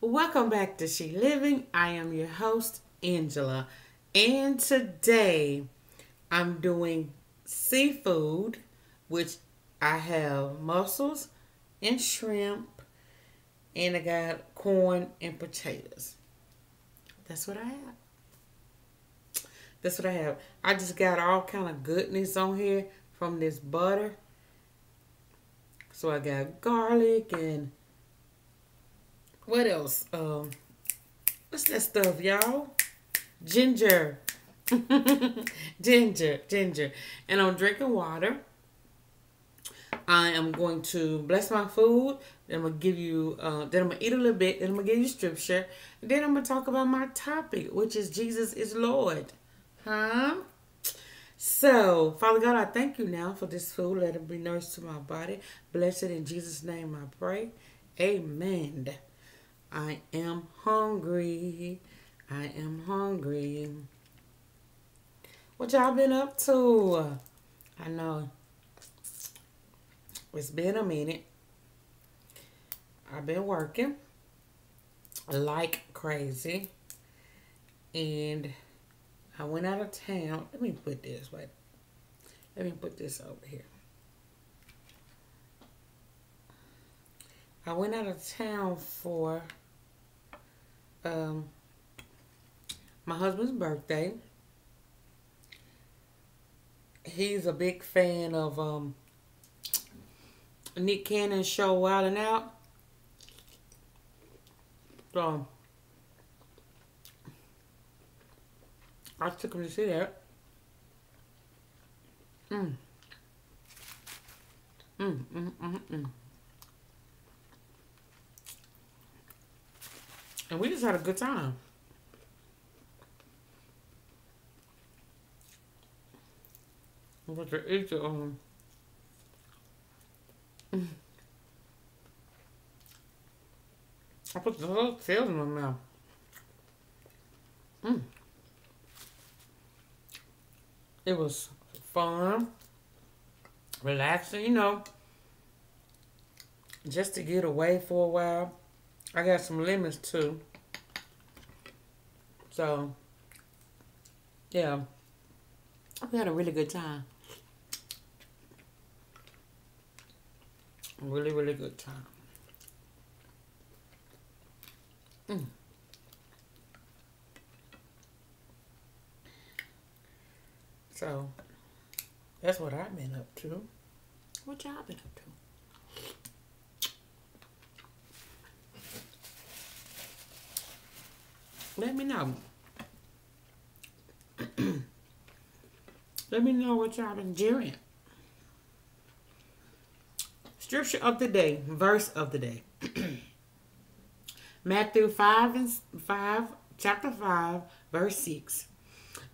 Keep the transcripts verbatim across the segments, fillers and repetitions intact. Welcome back to She Living. I am your host, Angela, and today I'm doing seafood, which I have mussels and shrimp, and I got corn and potatoes. That's what I have. That's what I have. I just got all kind of goodness on here from this butter. So I got garlic and what else? Um, what's that stuff, y'all? Ginger. ginger, ginger. And I'm drinking water. I am going to bless my food. Then I'm going to give you, uh, then I'm going to eat a little bit. Then I'm going to give you scripture. And then I'm going to talk about my topic, which is Jesus is Lord. Huh? So, Father God, I thank you now for this food. Let it be nourished to my body. Bless it in Jesus' name I pray. Amen. I am hungry. I am hungry. What y'all been up to? I know. It's been a minute. I've been working like crazy. And I went out of town. Let me put this right. Let me put this over here. I went out of town for um, my husband's birthday. He's a big fan of um, Nick Cannon's show Wild N' Out. So I took him to see that. Mm. Mm, mm, mm, mm. And we just had a good time. I'm going to eat your own. Mm. I put the whole tail in my mouth. Mm. It was fun, relaxing, you know, just to get away for a while. I got some lemons too. So, yeah, we had a really good time. Really, really good time. Mm. So, that's what I've been up to. What y'all been up to? Let me know. Let me know what y'all been doing. Scripture of the day, verse of the day. Matthew five and five, chapter five, verse six.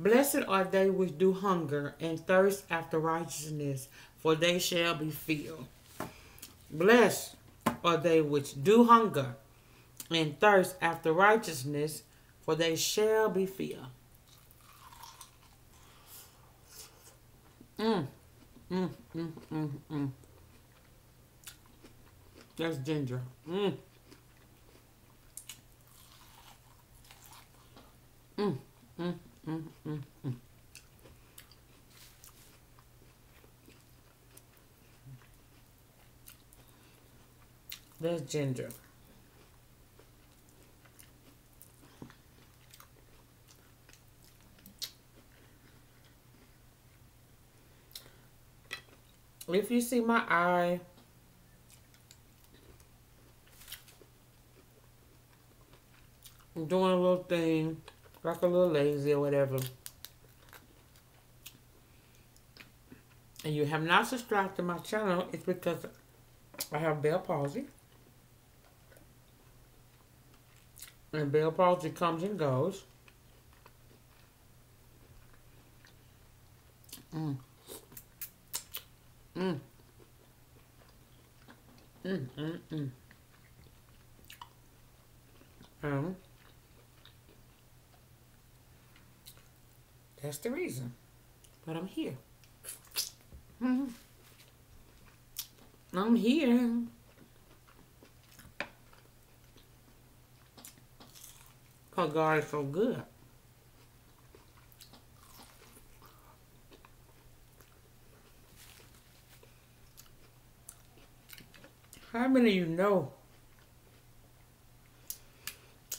Blessed are they which do hunger and thirst after righteousness, for they shall be filled. Blessed are they which do hunger and thirst after righteousness, for they shall be filled. Mm, mm, mm, mm, mm. That's ginger. Mm. Mm, mm. Mm, mm, mm. There's ginger. If you see my eye, I'm doing a little thing. Like a little lazy or whatever. And you have not subscribed to my channel. It's because I have Bell Palsy. And Bell Palsy comes and goes. Mm. Mm. Mm, mm, mm. Um. That's the reason. But I'm here. Mm-hmm. I'm here. guard is so good. How many of you know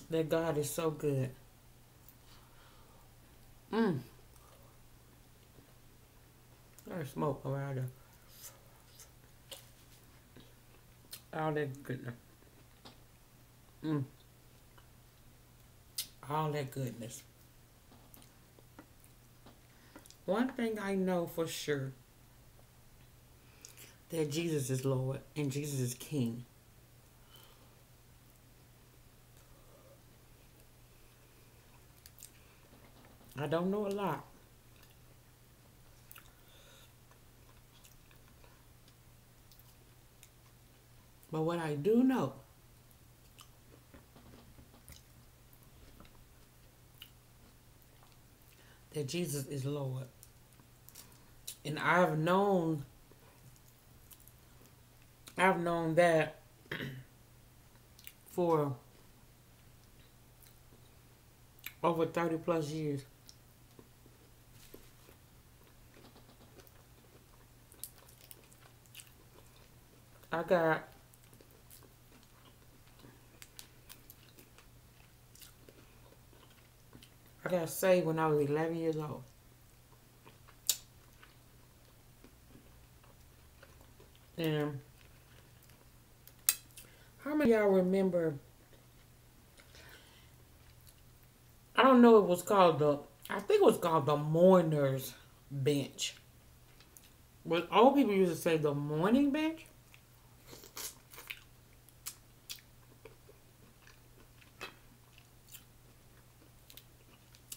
that God is so good? Mmm. There's smoke around there. All that goodness. Mmm. All that goodness. One thing I know for sure, that Jesus is Lord and Jesus is King. I don't know a lot. But what I do know, that Jesus is Lord. And I've known I've known that for over thirty plus years. I got I got saved when I was eleven years old. And how many of y'all remember, I don't know, it was called the, I think it was called the mourner's bench. But old people used to say the mourning bench.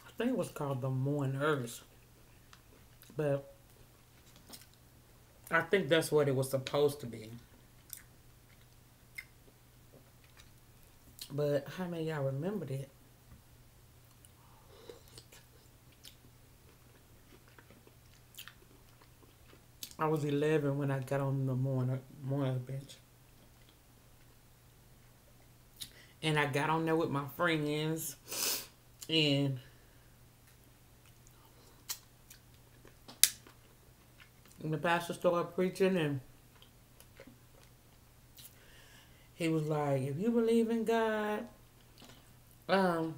I think it was called the mourners. But I think that's what it was supposed to be. But how many of y'all remembered it? I was eleven when I got on the mourner, mourner bench. And I got on there with my friends. And the pastor started preaching, and he was like, if you believe in God, um,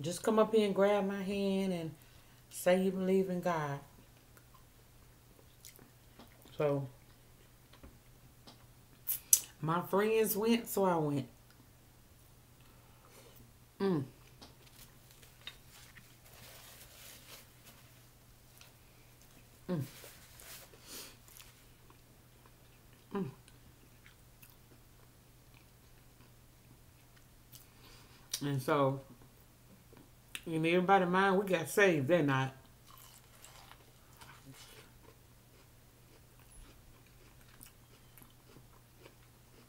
just come up here and grab my hand and say you believe in God. So, my friends went, so I went. Mm. Mm. Mm. And so, in everybody's mind, we got saved that night.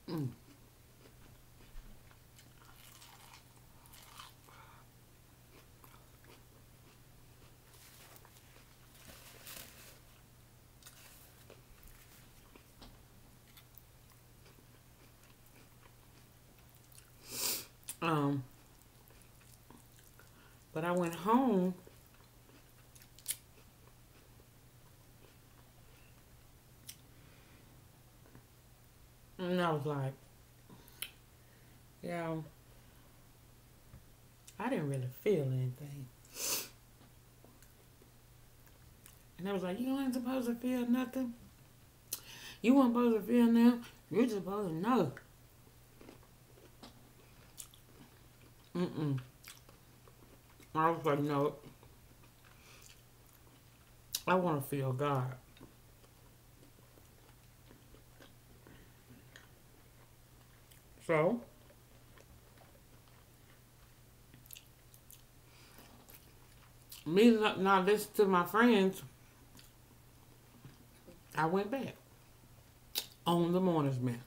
Mm. Um. But I went home, and I was like, yeah, I didn't really feel anything. And I was like, you ain't supposed to feel nothing. You weren't supposed to feel now. You're supposed to know. Mm-mm. I was like, no, I want to feel God. So, me not listening to my friends, I went back on the morning's man.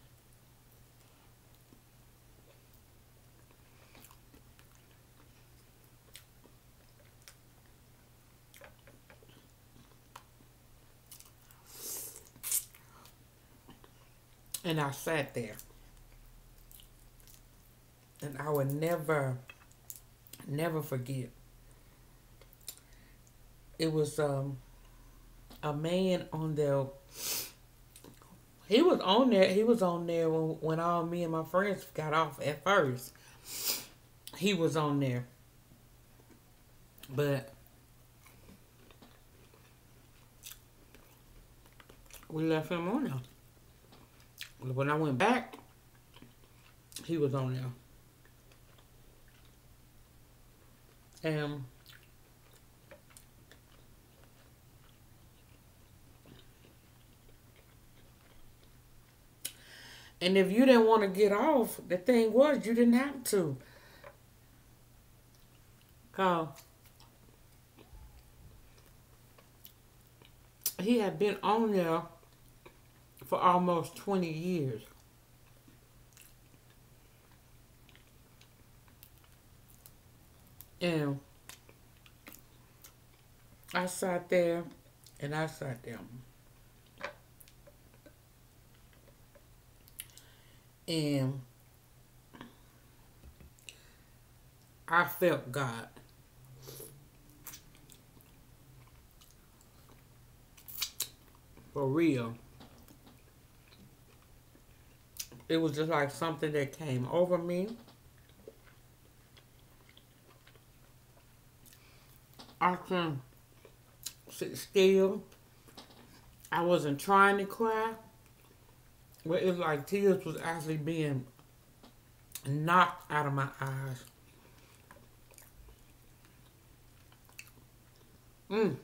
And I sat there. And I would never never forget. It was um, a man on there. He was on there. He was on there when, when all me and my friends got off at first. He was on there. But we left him on there. When I went back, he was on there. And And if you didn't want to get off, the thing was, you didn't have to. Cause he had been on there for almost twenty years. And I sat there and I sat there. And I felt God. For real. It was just like something that came over me. I couldn't sit still. I wasn't trying to cry. Well, it's like tears was actually being knocked out of my eyes. Mm.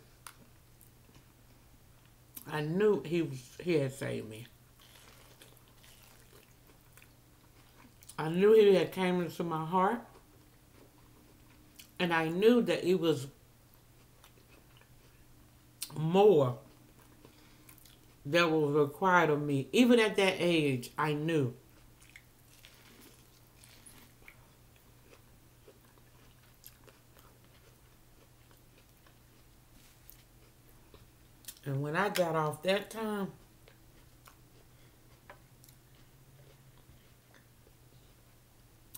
I knew he was he had saved me. I knew he had came into my heart. And I knew that it was more that was required of me. Even at that age, I knew. And when I got off that time,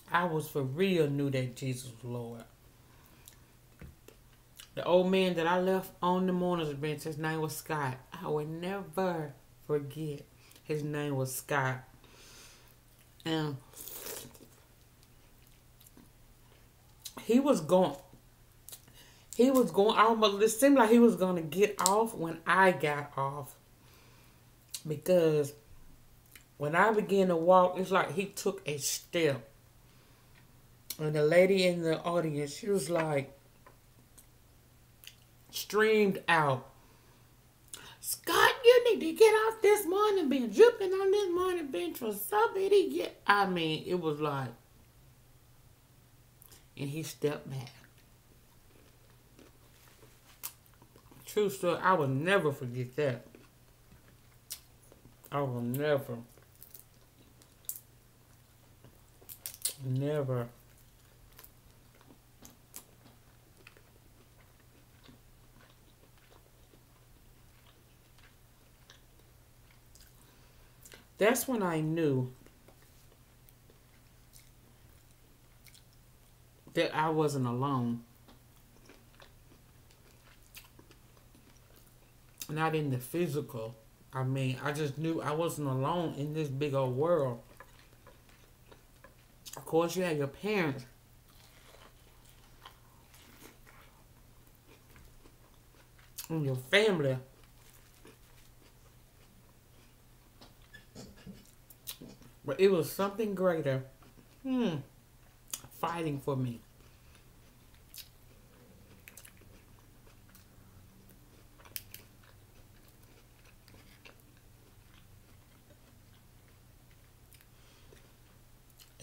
I was for real knew that Jesus was Lord. The old man that I left on the mourner's bench, his name was Scott. I will never forget. His name was Scott. And he was going. He was going. I almost, it seemed like he was going to get off when I got off. Because when I began to walk, it's like he took a step. And the lady in the audience, she was like, streamed out, "Scott, you need to get off this morning bench. You've been on this morning bench for so many years." I mean, it was like, and he stepped back. True story. I will never forget that. I will never, never. That's when I knew that I wasn't alone. Not in the physical. I mean, I just knew I wasn't alone in this big old world. Of course, you had your parents. And your family. But it was something greater hmm, fighting for me.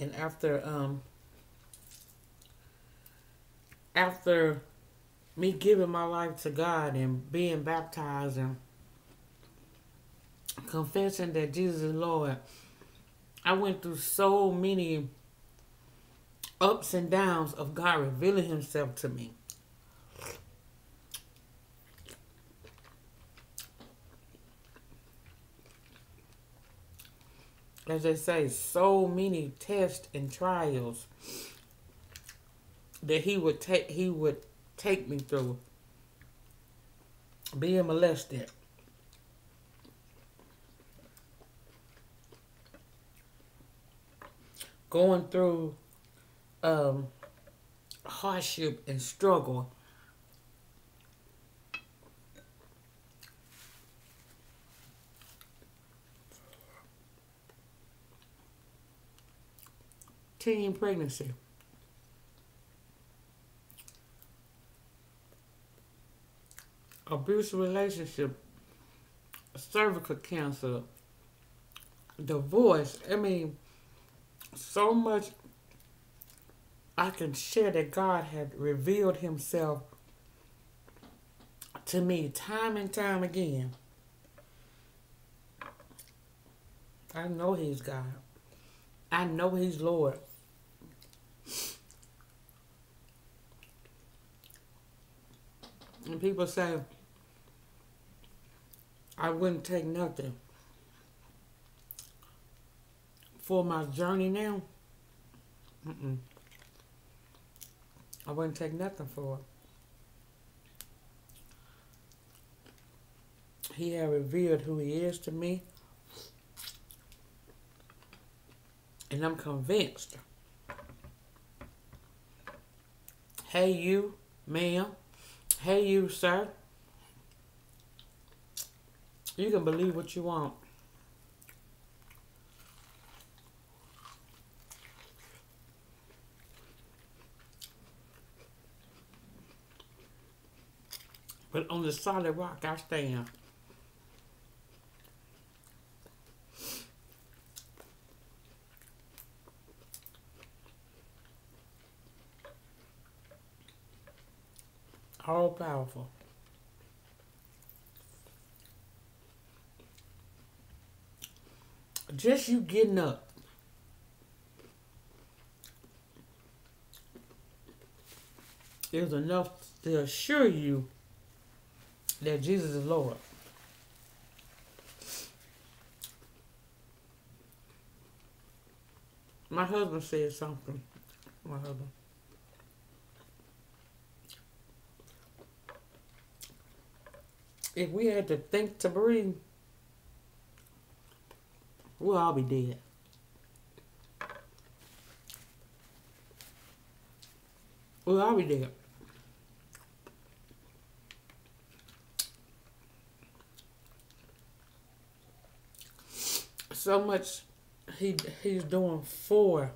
And after, um, after me giving my life to God and being baptized and confessing that Jesus is Lord, I went through so many ups and downs of God revealing himself to me. As they say, so many tests and trials that he would take he would take me through being molested. Going through um, hardship and struggle. Teen pregnancy. Abusive relationship. Cervical cancer. Divorce. I mean, so much I can share that God had revealed himself to me time and time again. I know he's God. I know he's Lord. And people say, I wouldn't take nothing for my journey now, mm-mm. I wouldn't take nothing for it. He had revealed who he is to me. And I'm convinced. Hey you, ma'am. Hey you, sir. You can believe what you want. But on the solid rock I stand. All powerful. Just you getting up. Is enough to assure you that Jesus is Lord. My husband said something. My husband. If we had to think to breathe, we'll all be dead. We'll all be dead. So much he he's doing for.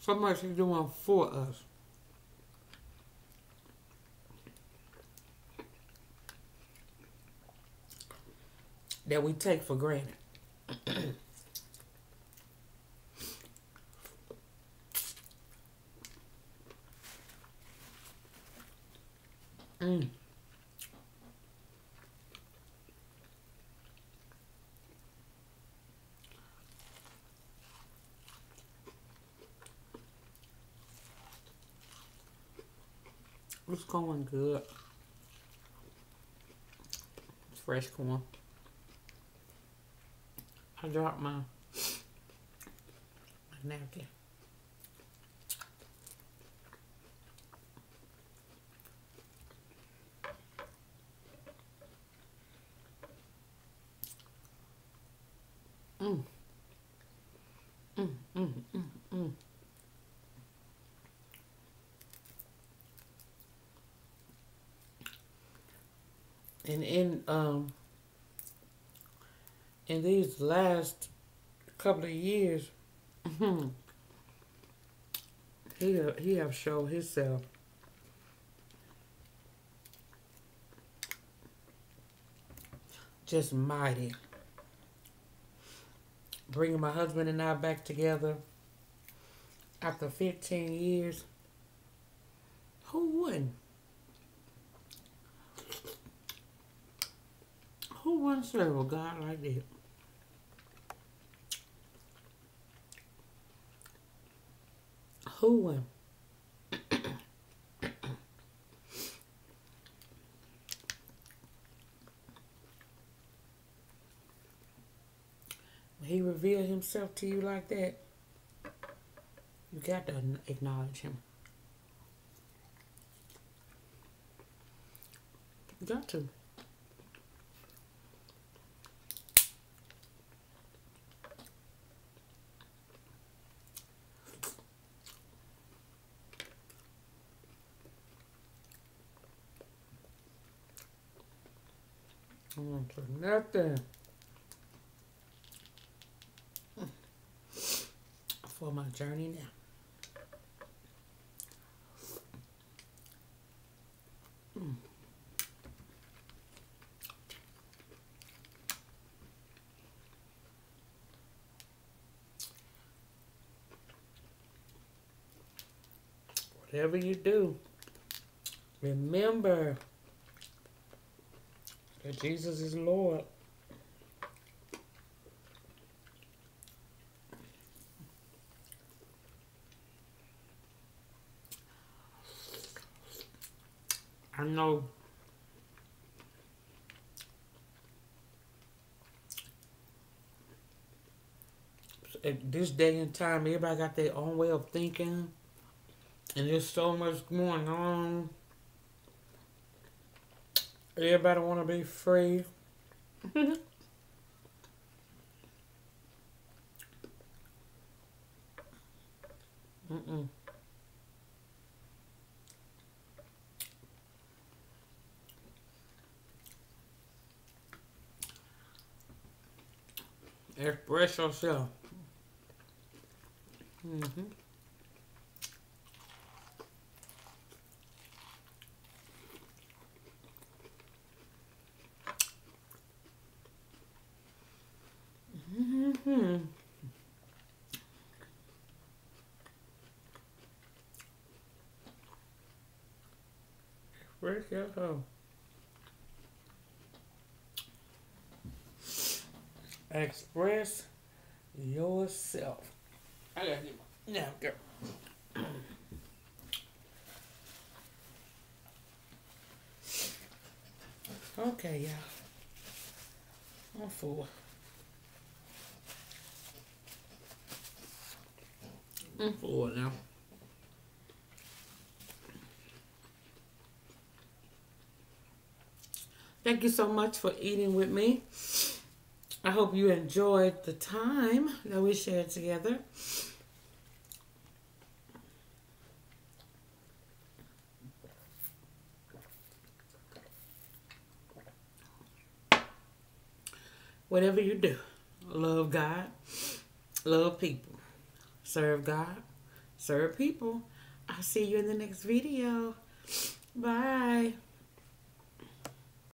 So much he's doing for us. That we take for granted. mm. It's going good. It's fresh corn. I dropped my, my napkin. Mm. Mm, mm, mm, mm. And in, um, in these last couple of years, he he have showed himself. Just mighty. Bringing my husband and I back together after fifteen years. Who wouldn't? Who wouldn't serve a God like that? Who won? He revealed himself to you like that. You got to acknowledge him. You got to. I want to nothing for my journey now. Mm. Whatever you do, remember that Jesus is Lord. I know at this day and time, everybody got their own way of thinking, and there's so much going on. Everybody want to be free. Mm-mm. Express yourself. Mm-hmm. Hmm. Where's your home? Express yourself. I gotta get my now, girl. Okay, y'all. I'm full. I'm full now. Thank you so much for eating with me. I hope you enjoyed the time that we shared together. Whatever you do, love God, love people. Serve God, serve people. I'll see you in the next video. Bye.